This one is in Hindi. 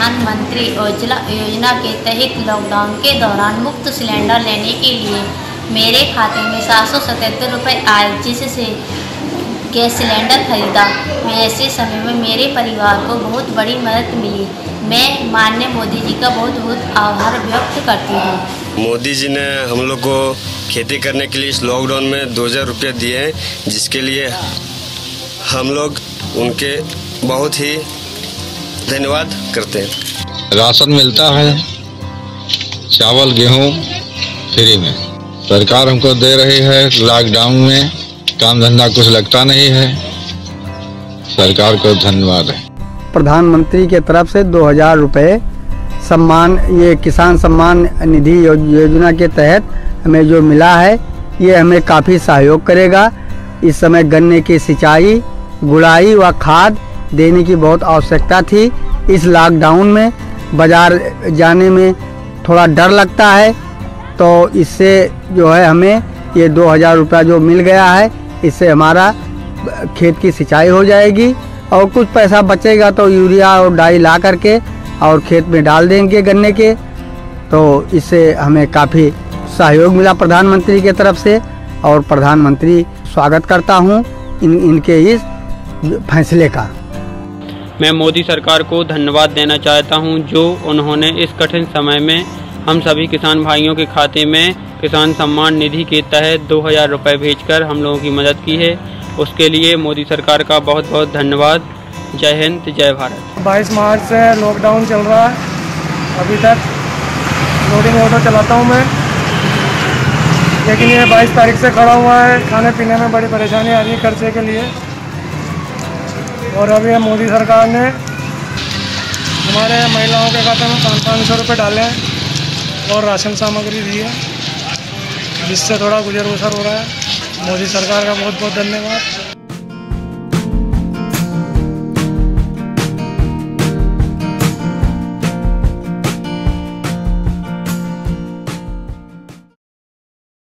प्रधानमंत्री उज्ज्वला योजना के तहत लॉकडाउन के दौरान मुफ्त सिलेंडर लेने के लिए मेरे खाते में 777 रुपये आए, जिससे गैस सिलेंडर खरीदा। ऐसे समय में मेरे परिवार को बहुत बड़ी मदद मिली। मैं माननीय मोदी जी का बहुत बहुत आभार व्यक्त करती हूँ। मोदी जी ने हम लोग को खेती करने के लिए इस लॉकडाउन में 2000 रुपये दिए हैं, जिसके लिए हम लोग उनके बहुत ही धन्यवाद करते हैं। राशन मिलता है, चावल गेहूं फ्री में सरकार हमको दे रही है। लॉकडाउन में काम धंधा कुछ लगता नहीं है, सरकार को धन्यवाद है। प्रधानमंत्री के तरफ से 2000 रुपये किसान सम्मान निधि योजना के तहत हमें जो मिला है, ये हमें काफ़ी सहयोग करेगा। इस समय गन्ने की सिंचाई, गुड़ाई व खाद देने की बहुत आवश्यकता थी। इस लॉकडाउन में बाज़ार जाने में थोड़ा डर लगता है, तो इससे जो है हमें ये 2000 रुपया जो मिल गया है, इससे हमारा खेत की सिंचाई हो जाएगी और कुछ पैसा बचेगा तो यूरिया और डाई ला करके और खेत में डाल देंगे गन्ने के। तो इससे हमें काफ़ी सहयोग मिला प्रधानमंत्री के तरफ से, और प्रधानमंत्री स्वागत करता हूँ इनके इस फैसले का। मैं मोदी सरकार को धन्यवाद देना चाहता हूं, जो उन्होंने इस कठिन समय में हम सभी किसान भाइयों के खाते में किसान सम्मान निधि के तहत 2000 रुपये भेजकर हम लोगों की मदद की है। उसके लिए मोदी सरकार का बहुत बहुत धन्यवाद। जय हिंद, जय भारत। 22 मार्च से लॉकडाउन चल रहा है, अभी तक लोडिंग ऑटो चलाता हूँ मैं, लेकिन ये 22 तारीख से खड़ा हुआ है। खाने पीने में बड़ी परेशानी आ रही है खर्चे के लिए, और अभी मोदी सरकार ने हमारे महिलाओं के खाते में 500 रुपये डाले हैं और राशन सामग्री दी है, जिससे थोड़ा गुजर बसर हो रहा है। मोदी सरकार का बहुत बहुत धन्यवाद।